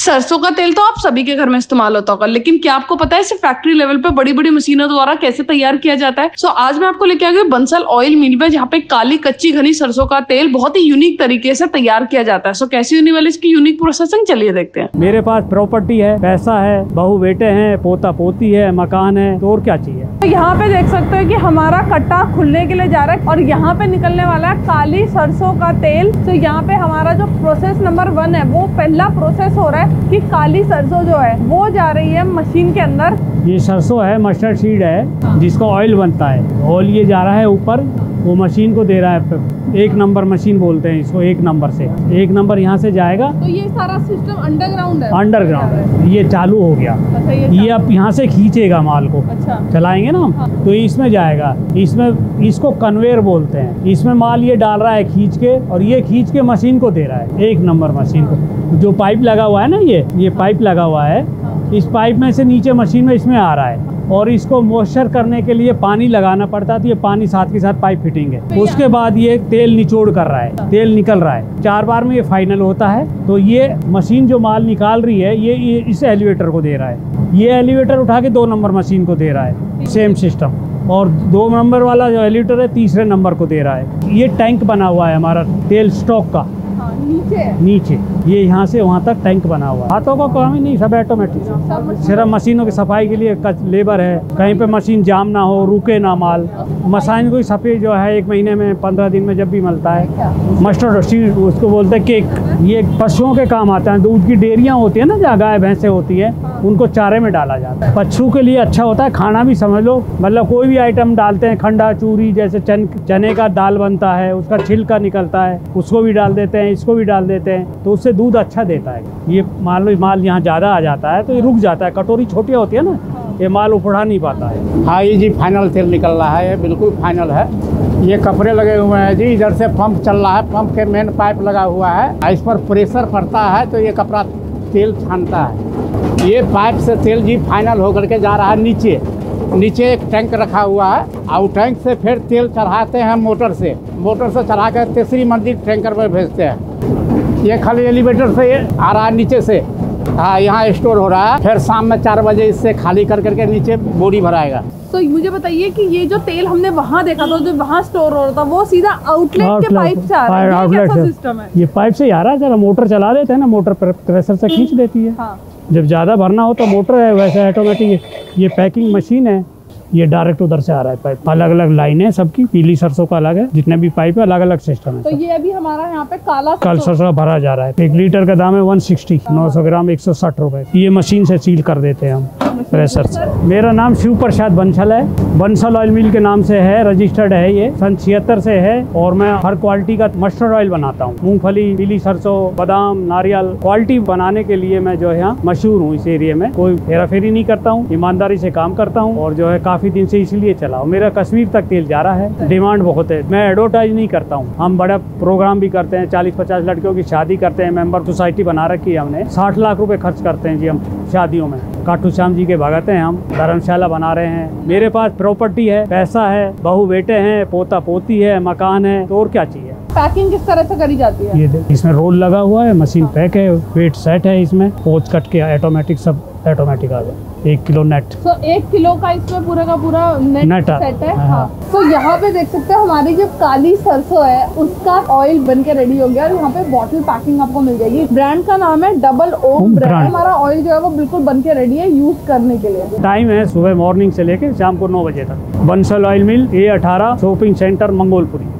सरसों का तेल तो आप सभी के घर में इस्तेमाल होता होगा, लेकिन क्या आपको पता है इसे फैक्ट्री लेवल पे बड़ी बड़ी मशीनों द्वारा कैसे तैयार किया जाता है? सो आज मैं आपको लेके आ गई बंसल ऑयल मिल पे, जहाँ पे काली कच्ची घनी सरसों का तेल बहुत ही यूनिक तरीके से तैयार किया जाता है। सो कैसी होने वाली इसकी यूनिक प्रोसेसिंग, चलिए देखते हैं। मेरे पास प्रॉपर्टी है, पैसा है, बहू बेटे है, पोता पोती है, मकान है, तो और क्या चाहिए। यहाँ पे देख सकते हो की हमारा कट्टा खुलने के लिए जा रहा है और यहाँ पे निकलने वाला है काली सरसों का तेल। तो यहाँ पे हमारा जो प्रोसेस नंबर 1 है, वो पहला प्रोसेस हो रहा है कि काली सरसों जो है वो जा रही है मशीन के अंदर। ये सरसों है, मस्टर्ड सीड है, जिसका ऑयल बनता है। ऑयल ये जा रहा है ऊपर, वो मशीन को दे रहा है। 1 नंबर मशीन बोलते हैं इसको, 1 नंबर से। 1 नंबर यहाँ से जाएगा। तो ये सारा सिस्टम अंडरग्राउंड है। अंडरग्राउंड है, ये चालू हो गया। अच्छा, ये अब यहाँ से खींचेगा माल को। अच्छा। चलाएंगे ना हम। हाँ। तो इसमें जाएगा, इसमें, इसको कन्वेयर बोलते हैं। इसमें माल ये डाल रहा है खींच के, और ये खींच के मशीन को दे रहा है, 1 नंबर मशीन को। जो पाइप लगा हुआ है ना, ये पाइप लगा हुआ है, इस पाइप में से नीचे मशीन में इसमें आ रहा है। और इसको मॉइस्चर करने के लिए पानी लगाना पड़ता है, तो ये पानी साथ के साथ पाइप फिटिंग है। उसके बाद ये तेल निचोड़ कर रहा है, तेल निकल रहा है। 4 बार में ये फाइनल होता है। तो ये मशीन जो माल निकाल रही है, ये इस एलिवेटर को दे रहा है। ये एलिवेटर उठा के 2 नंबर मशीन को दे रहा है, सेम सिस्टम। और 2 नंबर वाला जो एलिवेटर है, 3 नंबर को दे रहा है। ये टैंक बना हुआ है हमारा तेल स्टॉक का, नीचे ये यहाँ से वहाँ तक टैंक बना हुआ है। हाथों का काम ही नहीं, सब ऑटोमेटिक। सिर्फ मशीनों की सफाई के लिए लेबर है, कहीं पे मशीन जाम ना हो, रुके ना माल। मशीन को सफाई जो है 1 महीने में, 15 दिन में, जब भी मिलता है। मस्टर्ड सीड उसको बोलते हैं केक। ये पशुओं के काम आता है। दूध की डेयरियाँ होती है ना, जहाँ गाय भैंसें होती है, उनको चारे में डाला जाता है। पशु के लिए अच्छा होता है, खाना भी समझ लो, मतलब कोई भी आइटम डालते हैं। खंडा चूरी जैसे चने का दाल बनता है, उसका छिलका निकलता है, उसको भी डाल देते हैं, इसको भी डाल देते हैं, तो उससे दूध अच्छा देता है। ये मान लो माल यहाँ ज़्यादा आ जाता है तो ये रुक जाता है। कटोरी छोटी होती है ना, ये माल उफड़ा नहीं पाता है। हाँ, ये जी फाइनल तेल निकल रहा है, बिल्कुल फाइनल है। ये कपड़े लगे हुए हैं जी, इधर से पंप चल रहा है, पंप के मेन पाइप लगा हुआ है, इस पर प्रेशर पड़ता है तो ये कपड़ा तेल छानता है। ये पाइप से तेल जी फाइनल होकर के जा रहा है नीचे। नीचे एक टैंक रखा हुआ है और टैंक से फिर तेल चढ़ाते हैं मोटर से। मोटर से चढ़ा कर 3री मंजिल टैंकर पर भेजते हैं। ये खाली एलिवेटर से आ रहा है नीचे से। हाँ, यहाँ स्टोर हो रहा है, फिर शाम में 4 बजे इससे खाली कर करके नीचे बोरी भराएगा। तो मुझे बताइए कि ये जो तेल हमने वहाँ देखा था, जो वहाँ स्टोर हो रहा था, वो सीधा आउटलेट के पाइप से आ रहा है। ये कैसा सिस्टम है? ये पाइप से आ रहा है, जरा मोटर चला देते हैं ना, मोटर प्रेशर से खींच देती है। जब ज़्यादा भरना हो तो मोटर है, वैसे ऑटोमेटिक। ये पैकिंग मशीन है, ये डायरेक्ट उधर से आ रहा है पाइप। अलग अलग लाइन है सबकी, पीली सरसों का अलग है, जितने भी पाइप है अलग अलग सिस्टम है। तो ये अभी हमारा यहाँ पे काल सरसों भरा जा रहा है। 1 लीटर का दाम है 160, 900 ग्राम 160 रुपए। ये मशीन से सील कर देते हैं हम प्रेशर से। मेरा नाम शिव प्रसाद बंसल है, बंसल ऑयल मिल के नाम से है, रजिस्टर्ड है। ये सन 76 से है और मैं हर क्वालिटी का मस्टर्ड ऑयल बनाता हूँ। मूंगफली, पीली सरसों, बादाम, नारियल, क्वालिटी बनाने के लिए मैं जो है यहाँ मशहूर हूँ। इस एरिया में कोई हेराफेरी नहीं करता हूँ, ईमानदारी से काम करता हूँ और जो है काफी दिन से इसीलिए चला हूँ। मेरा कश्मीर तक तेल जा रहा है, डिमांड बहुत है। मैं एडवर्टाइज नहीं करता हूँ। हम बड़ा प्रोग्राम भी करते हैं, 40-50 लड़कियों की शादी करते हैं, मेंबर सोसाइटी बना रखी है हमने। 60 लाख रुपए खर्च करते हैं जी हम शादियों में। काटू श्याम जी के भगत हैं हम, धर्मशाला बना रहे हैं। मेरे पास प्रॉपर्टी है, पैसा है, बहू बेटे हैं, पोता पोती है, मकान है, तो और क्या चाहिए। पैकिंग किस तरह से करी जाती है? ये इसमें रोल लगा हुआ है, मशीन पैक है, वेट सेट है, इसमें पोच कट के ऑटोमेटिक, सब ऑटोमेटिक आ गया। 1 किलो नेट, तो 1 किलो का इसमें पूरा का पूरा नेट सेट है। हाँ। तो यहाँ पे देख सकते हैं हमारी जो काली सरसों है उसका ऑयल बन के रेडी हो गया और यहाँ पे बॉटल पैकिंग आपको मिल जाएगी। ब्रांड का नाम है डबल ओ ब्रांड। हमारा ऑयल जो है वो बिल्कुल बन के रेडी है यूज करने के लिए। टाइम है सुबह मॉर्निंग से लेके शाम को 9 बजे तक। Bansal oil mill, A18 shopping centre, Mangolpuri.